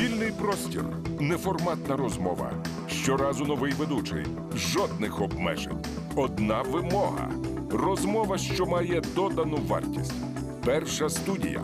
Вільний простір. Неформатна розмова. Щоразу новий ведучий. Жодних обмежень. Одна вимога. Розмова, що має додану вартість. Перша студія.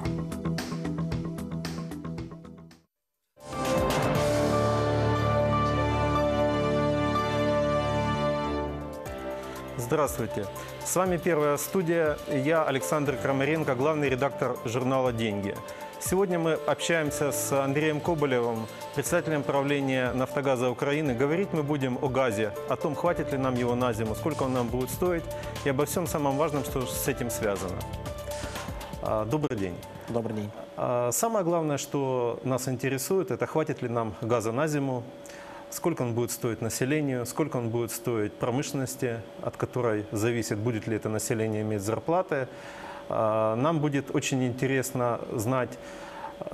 Здравствуйте. С вами Первая студия. Я Александр Крамаренко, главный редактор журнала «Деньги». Сегодня мы общаемся с Андреем Коболевым, председателем правления «Нафтогаза Украины». Говорить мы будем о газе, о том, хватит ли нам его на зиму, сколько он нам будет стоить, и обо всем самом важном, что с этим связано. Добрый день. Добрый день. Самое главное, что нас интересует, это хватит ли нам газа на зиму, сколько он будет стоить населению, сколько он будет стоить промышленности, от которой зависит, будет ли это население иметь зарплаты. Нам будет очень интересно знать,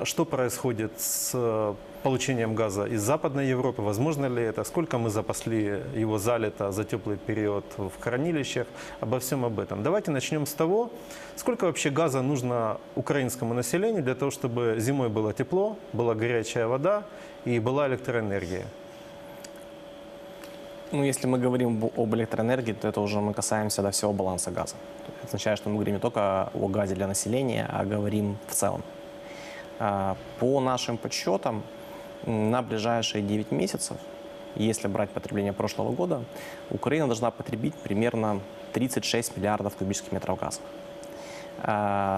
что происходит с получением газа из Западной Европы, возможно ли это, сколько мы запасли его за лето, за теплый период в хранилищах, обо всем об этом. Давайте начнем с того, сколько вообще газа нужно украинскому населению для того, чтобы зимой было тепло, была горячая вода и была электроэнергия. Ну, если мы говорим об электроэнергии, то это уже мы касаемся до всего баланса газа. Это означает, что мы говорим не только о газе для населения, а говорим в целом. По нашим подсчетам, на ближайшие 9 месяцев, если брать потребление прошлого года, Украина должна потребить примерно 36 миллиардов кубических метров газа.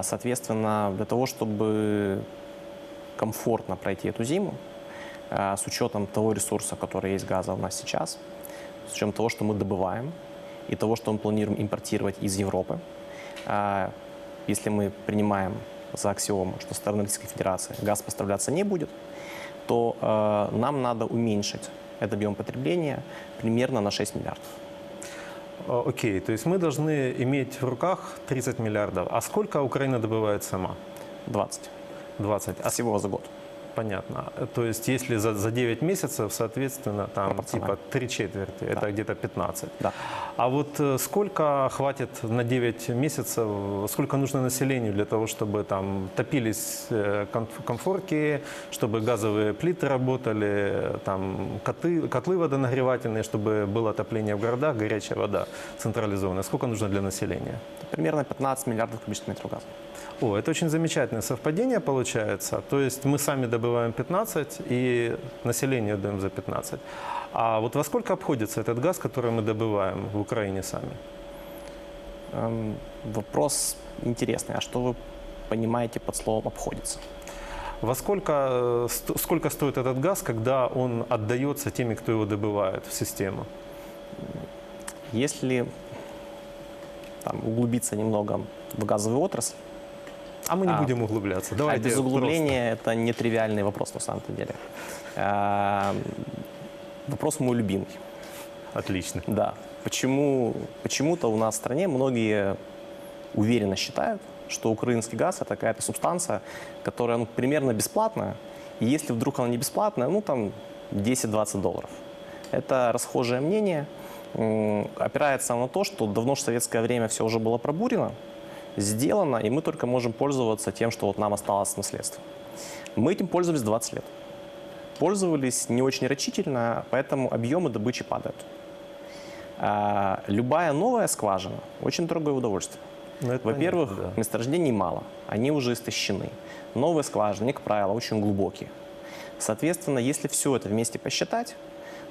Соответственно, для того, чтобы комфортно пройти эту зиму, с учетом того ресурса, который есть газа у нас сейчас, с учетом того, что мы добываем, и того, что мы планируем импортировать из Европы. Если мы принимаем за аксиому, что со стороны Российской Федерации газ поставляться не будет, то нам надо уменьшить этот объем потребления примерно на 6 миллиардов. Окей, то есть мы должны иметь в руках 30 миллиардов. А сколько Украина добывает сама? 20. А всего за год. Понятно. То есть, если за 9 месяцев, соответственно, там типа 3 четверти, да. Это где-то 15. Да. А вот сколько хватит на 9 месяцев, сколько нужно населению для того, чтобы там топились комфорки, чтобы газовые плиты работали, там котлы водонагревательные, чтобы было отопление в городах, горячая вода централизованная. Сколько нужно для населения? Примерно 15 миллиардов кубических метров газа. О, это очень замечательное совпадение получается. То есть мы сами добываем 15 и населению даем за 15. А вот во сколько обходится этот газ, который мы добываем в Украине сами? Вопрос интересный. А что вы понимаете под словом «обходится»? Во сколько стоит этот газ, когда он отдается теми, кто его добывает в систему? Если там, углубиться немного в газовую отрасль, а мы не будем углубляться. Давайте без углубления просто. Это нетривиальный вопрос на самом-то деле. Вопрос мой любимый. Отлично. Да. Почему-то у нас в стране многие уверенно считают, что украинский газ – это какая-то субстанция, которая ну, примерно бесплатная. И если вдруг она не бесплатная, ну там $10–20. Это расхожее мнение. Опирается на то, что давно в советское время все уже было пробурено, сделано, и мы только можем пользоваться тем, что вот нам осталось наследство. Мы этим пользовались 20 лет. Пользовались не очень рачительно, поэтому объемы добычи падают. Любая новая скважина – очень дорогое удовольствие. Во-первых, да. Месторождений мало, они уже истощены. Новые скважины, как правило, очень глубокие. Соответственно, если все это вместе посчитать,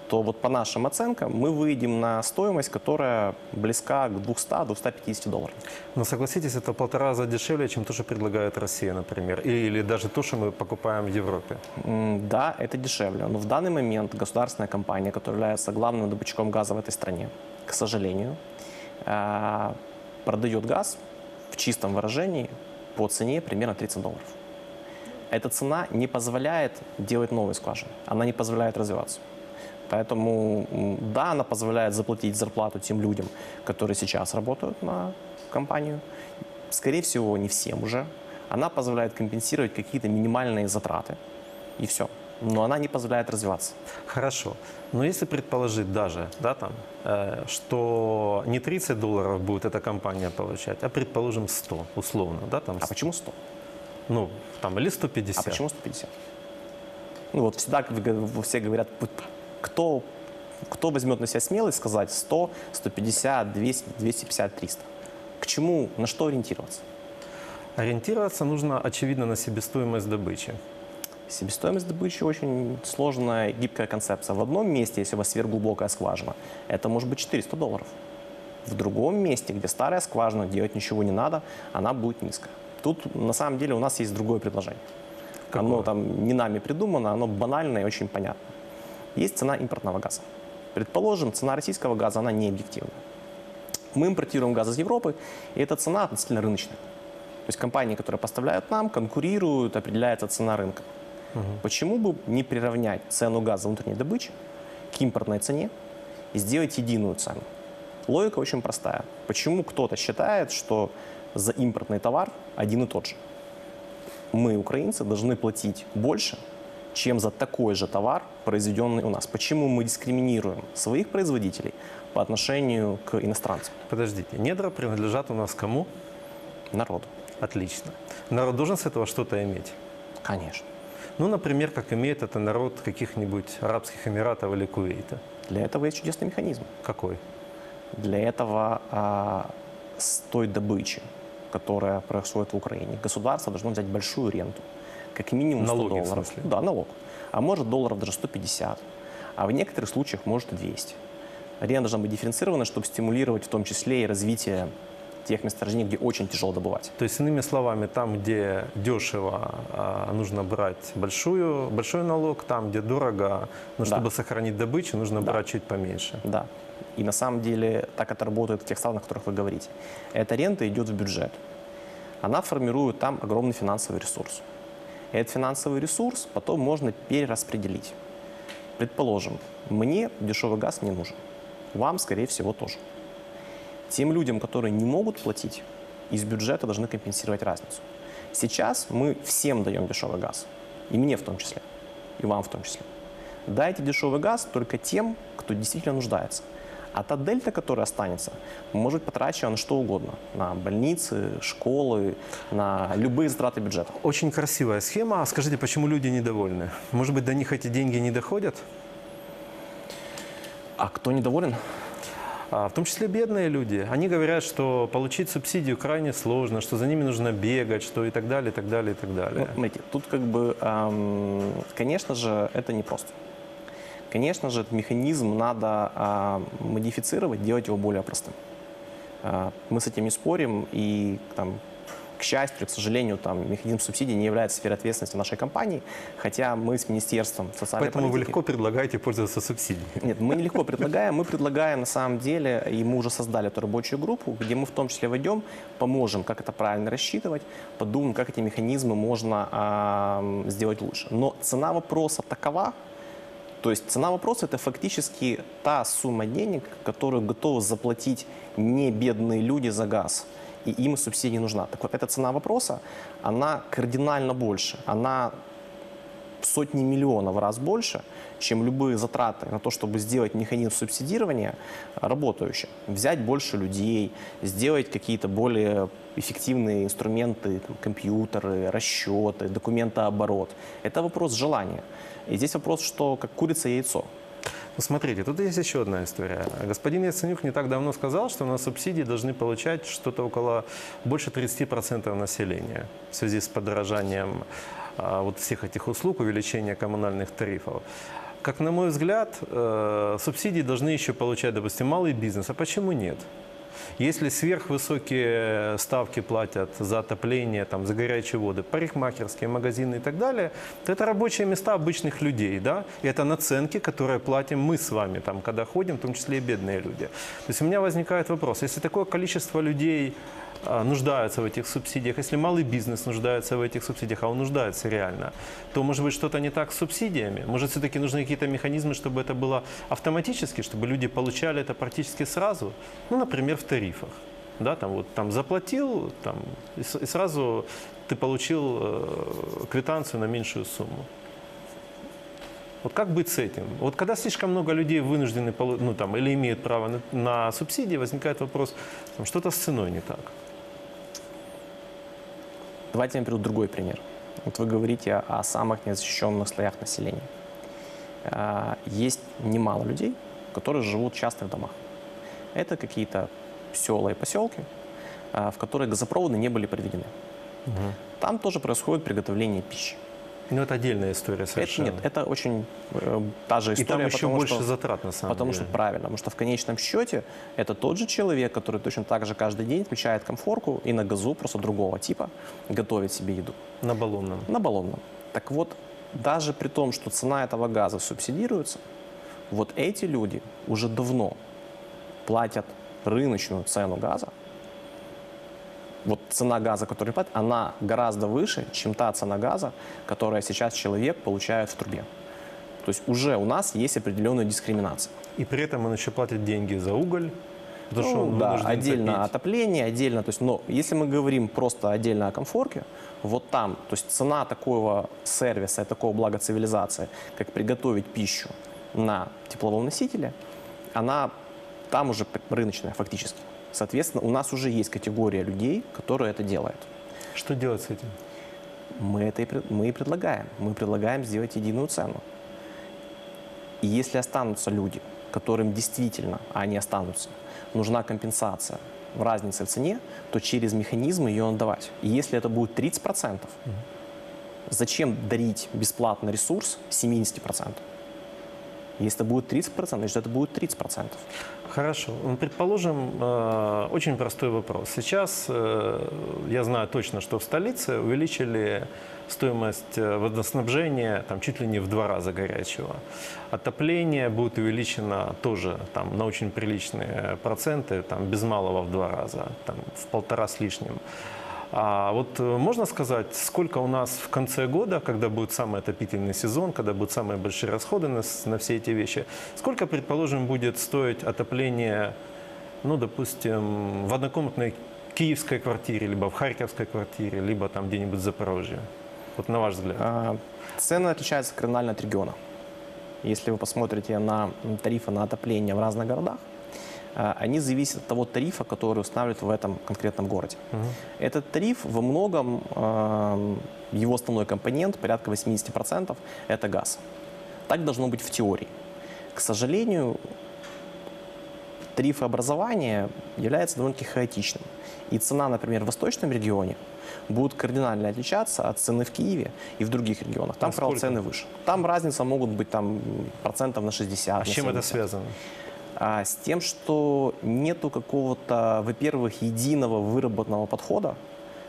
то вот по нашим оценкам мы выйдем на стоимость, которая близка к $200–250. Но согласитесь, это в 1,5 раза дешевле, чем то, что предлагает Россия, например, или даже то, что мы покупаем в Европе. Да, это дешевле. Но в данный момент государственная компания, которая является главным добытчиком газа в этой стране, к сожалению, продает газ в чистом выражении по цене примерно $30. Эта цена не позволяет делать новые скважины, она не позволяет развиваться. Поэтому, да, она позволяет заплатить зарплату тем людям, которые сейчас работают на компанию. Скорее всего, не всем уже. Она позволяет компенсировать какие-то минимальные затраты. И все. Но она не позволяет развиваться. Хорошо. Но если предположить даже, да, там, что не $30 будет эта компания получать, а, предположим, 100, условно. Да, там 100. А почему 100? Ну, там, или 150. А почему 150? Ну вот всегда все говорят, кто возьмет на себя смелость сказать 100, 150, 200, 250, 300. К чему, на что ориентироваться? Ориентироваться нужно, очевидно, на себестоимость добычи. Себестоимость добычи очень сложная, гибкая концепция. В одном месте, если у вас сверхглубокая скважина, это может быть $400. В другом месте, где старая скважина, делать ничего не надо, она будет низкая. Тут, на самом деле, у нас есть другое предложение. Какое? Оно там не нами придумано, оно банальное и очень понятно. Есть цена импортного газа. Предположим, цена российского газа, она не объективна. Мы импортируем газ из Европы, и эта цена относительно рыночная. То есть компании, которые поставляют нам, конкурируют, определяется цена рынка. Угу. Почему бы не приравнять цену газа внутренней добычи к импортной цене и сделать единую цену? Логика очень простая. Почему кто-то считает, что за импортный товар один и тот же? Мы, украинцы, должны платить больше, чем за такой же товар, произведенный у нас. Почему мы дискриминируем своих производителей по отношению к иностранцам? Подождите, недра принадлежат у нас кому? Народу. Отлично. Народ должен с этого что-то иметь? Конечно. Ну, например, как имеет это народ каких-нибудь Арабских Эмиратов или Кувейта? Для этого есть чудесный механизм. Какой? Для этого с той добычи, которая происходит в Украине, государство должно взять большую ренту, как минимум $100. Да, налог. А может долларов даже 150, а в некоторых случаях может 200. Рента должна быть дифференцирована, чтобы стимулировать в том числе и развитие тех месторождений, где очень тяжело добывать. То есть, иными словами, там, где дешево, нужно брать большой налог, там, где дорого, но чтобы сохранить добычу, нужно брать чуть поменьше. Да. И на самом деле так это работает в тех странах, о которых вы говорите. Эта рента идет в бюджет. Она формирует там огромный финансовый ресурс. И этот финансовый ресурс потом можно перераспределить. Предположим, мне дешевый газ не нужен. Вам, скорее всего, тоже. Тем людям, которые не могут платить, из бюджета должны компенсировать разницу. Сейчас мы всем даем дешевый газ. И мне в том числе. И вам в том числе. Дайте дешевый газ только тем, кто действительно нуждается. А та дельта, которая останется, может быть потрачена на что угодно. На больницы, школы, на любые затраты бюджета. Очень красивая схема. Скажите, почему люди недовольны? Может быть, до них эти деньги не доходят? А кто недоволен? В том числе бедные люди. Они говорят, что получить субсидию крайне сложно, что за ними нужно бегать, что и так далее, и так далее, и так далее. Ну, смотрите, тут как бы, конечно же, это непросто. Конечно же, этот механизм надо модифицировать, делать его более простым. Мы с этим не спорим, и, там, к счастью, к сожалению, там, механизм субсидий не является сферой ответственности нашей компании, хотя мы с Министерством социальной политики... Поэтому вы легко предлагаете пользоваться субсидиями. Нет, мы не легко предлагаем, мы предлагаем на самом деле, и мы уже создали эту рабочую группу, где мы в том числе войдем, поможем, как это правильно рассчитывать, подумаем, как эти механизмы можно сделать лучше. Но цена вопроса такова. То есть цена вопроса – это фактически та сумма денег, которую готовы заплатить не бедные люди за газ, и им субсидия нужна. Так вот, эта цена вопроса, она кардинально больше, она в сотни миллионов раз больше, чем любые затраты на то, чтобы сделать механизм субсидирования работающим, взять больше людей, сделать какие-то более эффективные инструменты, там, компьютеры, расчеты, документооборот. Это вопрос желания. И здесь вопрос, что как курица и яйцо. Смотрите, тут есть еще одна история. Господин Яценюк не так давно сказал, что на субсидии должны получать что-то около больше 30% населения в связи с подорожанием вот всех этих услуг, увеличение коммунальных тарифов. Как на мой взгляд, субсидии должны еще получать, допустим, малый бизнес. А почему нет? Если сверхвысокие ставки платят за отопление, там, за горячие воды, парикмахерские магазины и так далее, то это рабочие места обычных людей, да? И это наценки, которые платим мы с вами, там, когда ходим, в том числе и бедные люди. То есть у меня возникает вопрос, если такое количество людей нуждаются в этих субсидиях, если малый бизнес нуждается в этих субсидиях, а он нуждается реально, то, может быть, что-то не так с субсидиями? Может, все-таки нужны какие-то механизмы, чтобы это было автоматически, чтобы люди получали это практически сразу? Ну, например, в тарифах. Да, там, вот, там заплатил, там, и сразу ты получил квитанцию на меньшую сумму. Вот как быть с этим? Вот когда слишком много людей вынуждены, ну, там, или имеют право на субсидии, возникает вопрос, что-то с ценой не так. Давайте я приведу другой пример. Вот вы говорите о самых незащищенных слоях населения. Есть немало людей, которые живут часто в домах. Это какие-то села и поселки, в которые газопроводы не были приведены. Угу. Там тоже происходит приготовление пищи. Ну, это отдельная история совершенно. Нет, это очень та же история. И там еще больше затрат, на самом деле. Потому что, правильно, потому что в конечном счете это тот же человек, который точно так же каждый день включает комфорку и на газу просто другого типа готовит себе еду. На баллонном. На баллонном. Так вот, даже при том, что цена этого газа субсидируется, вот эти люди уже давно платят рыночную цену газа. Вот цена газа, которую платят, она гораздо выше, чем та цена газа, которую сейчас человек получает в трубе. То есть уже у нас есть определенная дискриминация. И при этом он еще платит деньги за уголь. Потому что он вынужден отдельно топить. Отопление, отдельно. То есть, но если мы говорим просто отдельно о комфорке, вот там, то есть цена такого сервиса и такого блага цивилизации, как приготовить пищу на тепловом носителе, она там уже рыночная фактически. Соответственно, у нас уже есть категория людей, которые это делают. Что делать с этим? Мы предлагаем. Мы предлагаем сделать единую цену. И если останутся люди, которым действительно, а они останутся, нужна компенсация в разнице в цене, то через механизм ее надо давать. И если это будет 30%, зачем дарить бесплатно ресурс 70%? Если это будет 30%, значит, это будет 30%. Хорошо. Предположим, очень простой вопрос. Сейчас я знаю точно, что в столице увеличили стоимость водоснабжения там, чуть ли не в 2 раза горячего. Отопление будет увеличено тоже там, на очень приличные проценты, там, без малого в 2 раза, там, в 1,5 с лишним. А вот можно сказать, сколько у нас в конце года, когда будет самый отопительный сезон, когда будут самые большие расходы на все эти вещи, сколько, предположим, будет стоить отопление, ну, допустим, в однокомнатной киевской квартире, либо в харьковской квартире, либо там где-нибудь в Запорожье? Вот на ваш взгляд. Цены отличаются кардинально от региона. Если вы посмотрите на тарифы на отопление в разных городах, они зависят от того тарифа, который устанавливают в этом конкретном городе. Этот тариф во многом, его основной компонент, порядка 80%, это газ. Так должно быть в теории. К сожалению, тарифообразование является довольно-таки хаотичным. И цена, например, в восточном регионе будет кардинально отличаться от цены в Киеве и в других регионах. Там, правда, цены выше. Там разница могут быть там, процентов на 60. А с чем это связано? С тем, что нету какого-то, во-первых, единого выработанного подхода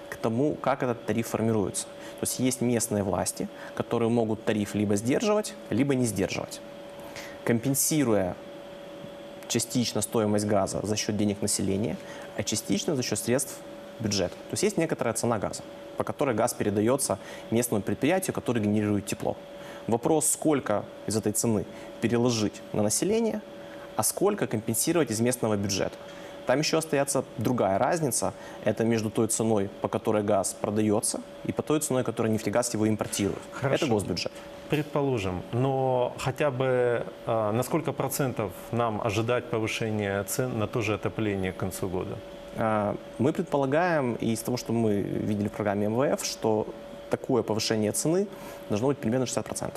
к тому, как этот тариф формируется. То есть есть местные власти, которые могут тариф либо сдерживать, либо не сдерживать, компенсируя частично стоимость газа за счет денег населения, а частично за счет средств бюджета. То есть есть некоторая цена газа, по которой газ передается местному предприятию, которое генерирует тепло. Вопрос, сколько из этой цены переложить на население, а сколько компенсировать из местного бюджета. Там еще остается другая разница. Это между той ценой, по которой газ продается, и по той ценой, которой нефтегаз его импортирует. Хорошо. Это госбюджет. Предположим, но хотя бы на сколько процентов нам ожидать повышения цен на то же отопление к концу года? Мы предполагаем, и из того, что мы видели в программе МВФ, что такое повышение цены должно быть примерно 60%.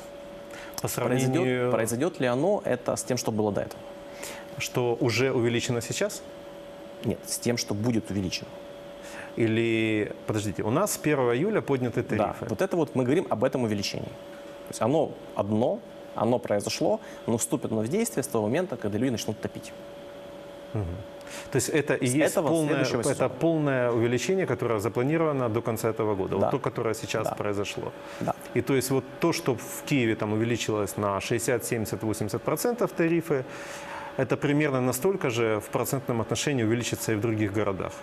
По сравнению... Произойдет ли оно это с тем, что было до этого? Что уже увеличено сейчас? Нет, с тем, что будет увеличено. Или, подождите, у нас с 1 июля подняты тарифы. Да, вот это вот мы говорим об этом увеличении. То есть оно одно, оно произошло, но вступит оно в действие с того момента, когда люди начнут топить. Угу. То есть это и есть полное увеличение, которое запланировано до конца этого года, да. Вот то, которое сейчас произошло. Да. И то есть вот то, что в Киеве там увеличилось на 60, 70, 80% тарифы, это примерно настолько же в процентном отношении увеличится и в других городах.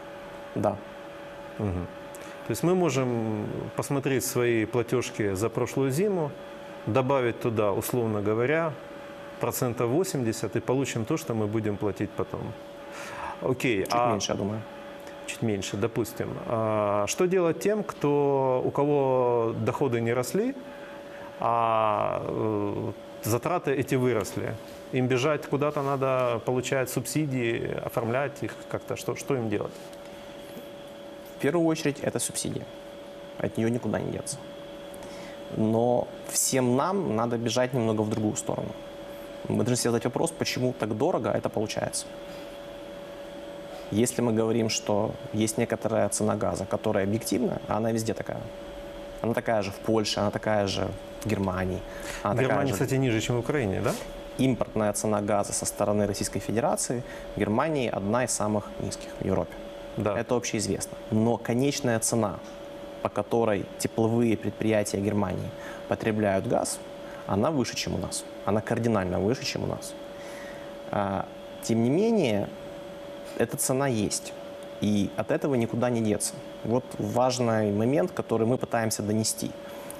Да. Угу. То есть мы можем посмотреть свои платежки за прошлую зиму, добавить туда, условно говоря, процентов 80 и получим то, что мы будем платить потом. Окей. Чуть меньше, я думаю. Чуть меньше, допустим. А что делать тем, у кого доходы не росли, а затраты эти выросли? Им бежать куда-то надо, получать субсидии, оформлять их как-то. Что им делать? В первую очередь это субсидия. От нее никуда не деться. но всем нам надо бежать немного в другую сторону. Мы должны себе задать вопрос, почему так дорого это получается. Если мы говорим, что есть некоторая цена газа, которая объективна, она везде такая. Она такая же в Польше, она такая же в Германии. Германия, кстати, ниже, чем в Украине, да? Импортная цена газа со стороны Российской Федерации в Германии одна из самых низких в Европе. Да. Это общеизвестно. Но конечная цена, по которой тепловые предприятия Германии потребляют газ, она выше, чем у нас. Она кардинально выше, чем у нас. Тем не менее, эта цена есть, и от этого никуда не деться. Вот важный момент, который мы пытаемся донести,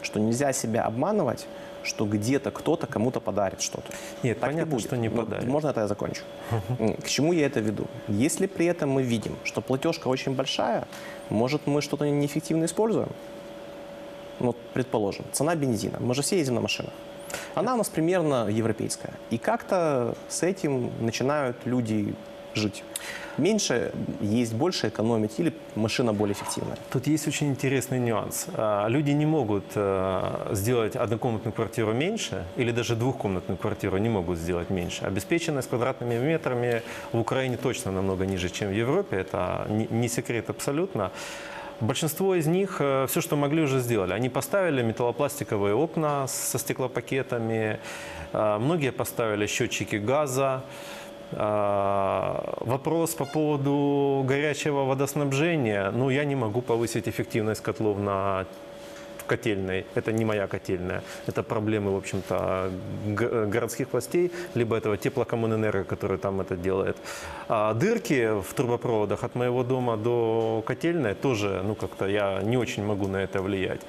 что нельзя себя обманывать, что где-то кто-то кому-то подарит что-то. Нет, так понятно, что не подарит. Можно это я закончу? К чему я это веду? Если при этом мы видим, что платежка очень большая, может, мы что-то неэффективно используем? Вот, предположим, цена бензина. Мы же все ездим на машинах. Она у нас примерно европейская. И как-то с этим начинают люди жить. Меньше есть, больше экономить, или машина более эффективная. Тут есть очень интересный нюанс. Люди не могут сделать однокомнатную квартиру меньше, или даже двухкомнатную квартиру не могут сделать меньше. Обеспеченность квадратными метрами в Украине точно намного ниже, чем в Европе. Это не секрет абсолютно. Большинство из них все, что могли, уже сделали. Они поставили металлопластиковые окна со стеклопакетами, многие поставили счетчики газа. Вопрос по поводу горячего водоснабжения. Ну, я не могу повысить эффективность котлов в котельной. Это не моя котельная. Это проблемы, в общем-то, городских властей, либо этого теплокоммунэнерго, который там это делает. А дырки в трубопроводах от моего дома до котельной тоже, ну, как-то я не очень могу на это влиять.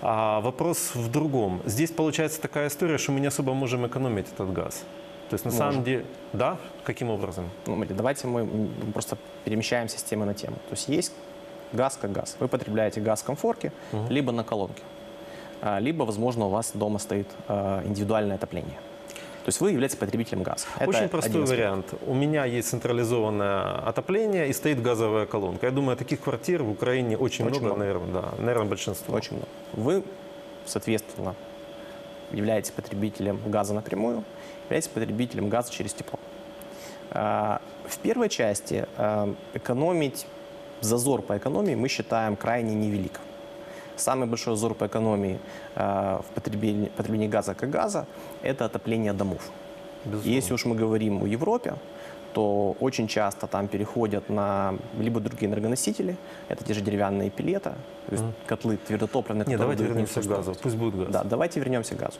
А вопрос в другом. Здесь получается такая история, что мы не особо можем экономить этот газ. То есть, на самом деле, да? Каким образом? Ну, давайте мы просто перемещаемся с темы на тему. То есть, есть газ как газ. Вы потребляете газ в комфорке, либо на колонке, либо, возможно, у вас дома стоит индивидуальное отопление. То есть, вы являетесь потребителем газа. Это очень простой вариант. У меня есть централизованное отопление и стоит газовая колонка. Я думаю, таких квартир в Украине очень много. Наверное, да. Наверное, большинство. Очень много. Вы, соответственно, являетесь потребителем газа напрямую, являетесь потребителем газа через тепло. В первой части экономить, зазор по экономии мы считаем крайне невелик. Самый большой зазор по экономии в потреблении газа как газа – это отопление домов. Безусловно. Если уж мы говорим о Европе, то очень часто там переходят на либо другие энергоносители, это те же деревянные пеллеты, котлы твердотопливные. Нет, давайте вернемся к газу, пусть будет газ. Да, давайте вернемся к газу.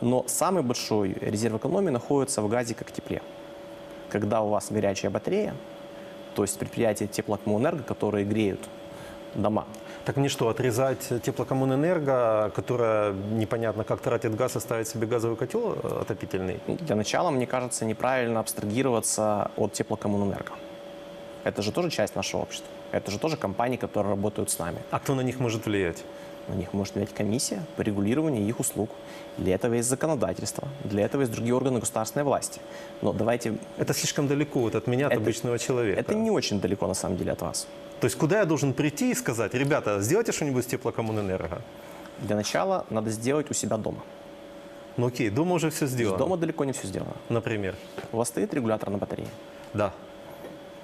Но самый большой резерв экономии находится в газе как тепле. Когда у вас горячая батарея, то есть предприятия теплокоммунэнерго, которые греют дома. Так мне что, отрезать теплокоммунэнерго, которая непонятно как тратит газ, и ставит себе газовый котел отопительный? Для начала, мне кажется, неправильно абстрагироваться от теплокоммунэнерго. Это же тоже часть нашего общества. Это же тоже компании, которые работают с нами. А кто на них может влиять? На них может влиять комиссия по регулированию их услуг. Для этого есть законодательство, для этого есть другие органы государственной власти. Но давайте... Это слишком далеко вот от меня, от обычного человека. Это не очень далеко, на самом деле, от вас. То есть куда я должен прийти и сказать: ребята, сделайте что-нибудь с теплокоммунэнерго? Для начала надо сделать у себя дома. Ну окей, дома уже все сделано. Дома далеко не все сделано. Например? У вас стоит регулятор на батарее? Да.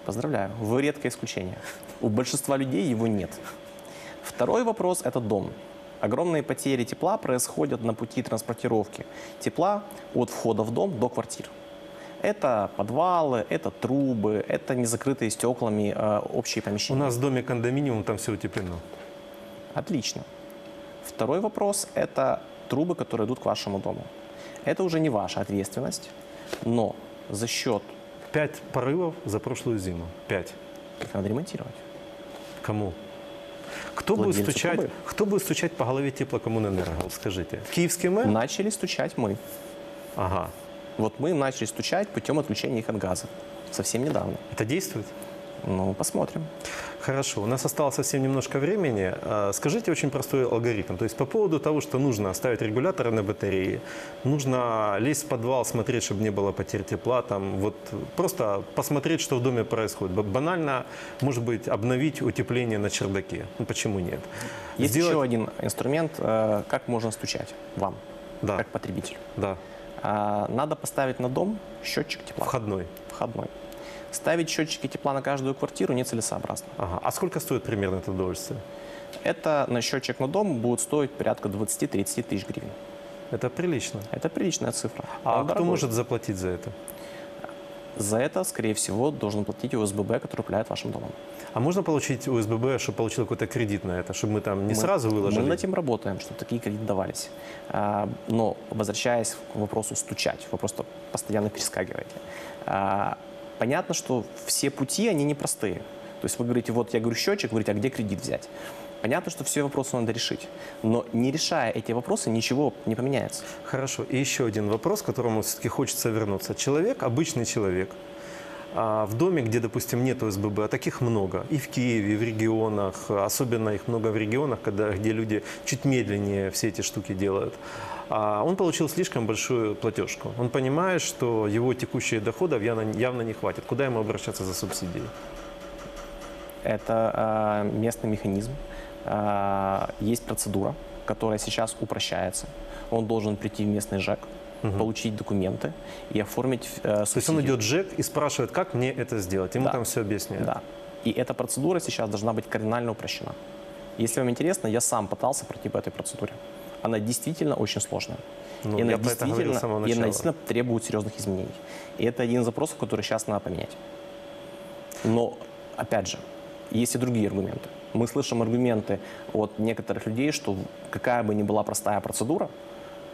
Поздравляю, вы редкое исключение. У большинства людей его нет. Второй вопрос – это дом. Огромные потери тепла происходят на пути транспортировки тепла от входа в дом до квартир. Это подвалы, это трубы, это незакрытые стеклами общие помещения. У нас в доме кондоминиум, там все утеплено. Отлично. Второй вопрос – это трубы, которые идут к вашему дому. Это уже не ваша ответственность, но за счет… 5 порывов за прошлую зиму. 5. Их надо ремонтировать. Кому? Кто будет стучать по голове теплокоммунэнерго, скажите? Киевский мэр? Начали стучать мы. Ага. Вот мы начали стучать путем отключения их от газа. Совсем недавно. Это действует? Ну, посмотрим. Хорошо, у нас осталось совсем немножко времени. Скажите очень простой алгоритм. То есть по поводу того, что нужно ставить регуляторы на батареи, нужно лезть в подвал, смотреть, чтобы не было потерь тепла, там, вот, просто посмотреть, что в доме происходит. Банально, может быть, обновить утепление на чердаке. Ну, почему нет? Есть еще один инструмент, как можно стучать вам, как потребитель. Да. Надо поставить на дом счетчик тепла. Входной. Входной. Ставить счетчики тепла на каждую квартиру нецелесообразно. Ага. А сколько стоит примерно это удовольствие? Это на счетчик на дом будет стоить порядка 20-30 тысяч гривен. Это прилично. Это приличная цифра. А кто может заплатить за это? За это, скорее всего, должен платить ОСББ, который управляет вашим домом. А можно получить ОСББ, чтобы получил какой-то кредит на это, чтобы мы там не сразу выложили? Мы над этим работаем, чтобы такие кредиты давались. Но, возвращаясь к вопросу стучать, вы просто постоянно перескакиваете. Понятно, что все пути, они непростые. То есть вы говорите, вот я говорю счетчик, вы говорите, а где кредит взять? Понятно, что все вопросы надо решить. Но не решая эти вопросы, ничего не поменяется. Хорошо. И еще один вопрос, к которому все-таки хочется вернуться. Человек, обычный человек, в доме, где, допустим, нет ОСББ, а таких много. И в Киеве, и в регионах. Особенно их много в регионах, где люди чуть медленнее все эти штуки делают. Он получил слишком большую платежку. Он понимает, что его текущих доходов явно не хватит. Куда ему обращаться за субсидией? Это местный механизм. Есть процедура, которая сейчас упрощается. Он должен прийти в местный ЖЭК, получить документы и оформить субсидию. То есть он идет в ЖЭК и спрашивает, как мне это сделать? Ему там все объясняют. Да. И эта процедура сейчас должна быть кардинально упрощена. Если вам интересно, я сам пытался пройти по этой процедуре. Она действительно очень сложная. Ну, и она действительно требует серьезных изменений. И это один из запросов, который сейчас надо поменять. Но, опять же, есть и другие аргументы. Мы слышим аргументы от некоторых людей, что какая бы ни была простая процедура,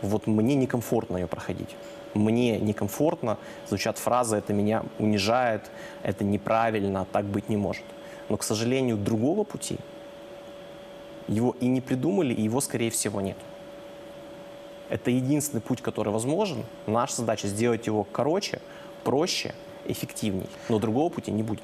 вот мне некомфортно ее проходить. Мне некомфортно, звучат фразы, это меня унижает, это неправильно, так быть не может. Но, к сожалению, другого пути его и не придумали, и его, скорее всего, нет. Это единственный путь, который возможен. Наша задача сделать его короче, проще, эффективней. Но другого пути не будет.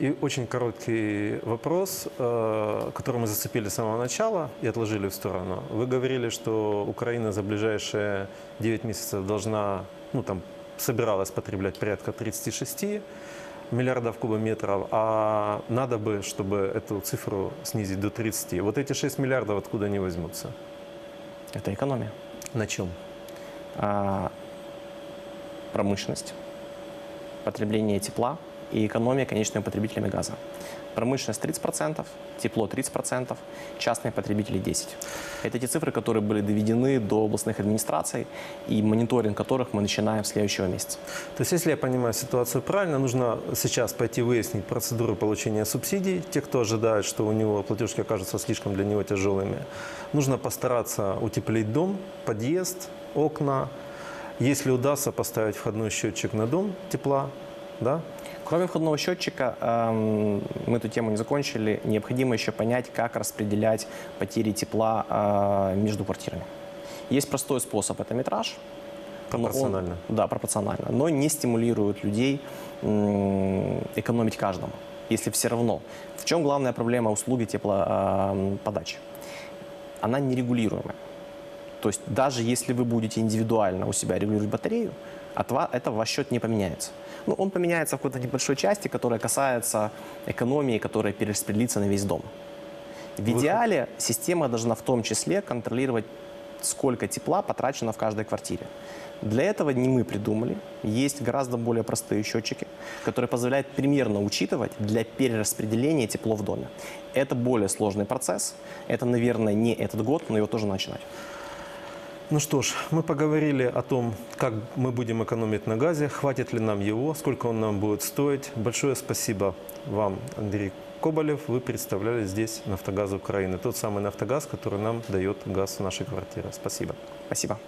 И очень короткий вопрос, который мы зацепили с самого начала и отложили в сторону. Вы говорили, что Украина за ближайшие 9 месяцев должна, ну там, собиралась потреблять порядка 36 миллиардов кубометров, а надо бы, чтобы эту цифру снизить до 30. Вот эти 6 миллиардов откуда они возьмутся? Это экономия. На чем? Промышленность, потребление тепла и экономия конечными потребителями газа. Промышленность 30%, тепло 30%, частные потребители 10%. Это те цифры, которые были доведены до областных администраций и мониторинг которых мы начинаем с следующего месяца. То есть, если я понимаю ситуацию правильно, нужно сейчас пойти выяснить процедуру получения субсидий. Те, кто ожидает, что у него платежки окажутся слишком для него тяжелыми, нужно постараться утеплить дом, подъезд, окна. Если удастся поставить входной счетчик на дом тепла, да? Кроме входного счетчика, мы эту тему не закончили, необходимо еще понять, как распределять потери тепла между квартирами. Есть простой способ, это метраж. Пропорционально. Да, пропорционально, но не стимулирует людей экономить каждому, если все равно. В чем главная проблема услуги теплоподачи? Она нерегулируемая. То есть даже если вы будете индивидуально у себя регулировать батарею, это ваш счет не поменяется. Ну, он поменяется в какой-то небольшой части, которая касается экономии, которая перераспределится на весь дом. В идеале система должна в том числе контролировать, сколько тепла потрачено в каждой квартире. Для этого не мы придумали. Есть гораздо более простые счетчики, которые позволяют примерно учитывать для перераспределения тепло в доме. Это более сложный процесс. Это, наверное, не этот год, но его тоже начинать. Ну что ж, мы поговорили о том, как мы будем экономить на газе, хватит ли нам его, сколько он нам будет стоить. Большое спасибо вам, Андрей Коболев. Вы представляли здесь «Нафтогаз Украины», тот самый «Нафтогаз», который нам дает газ в нашей квартире. Спасибо. Спасибо.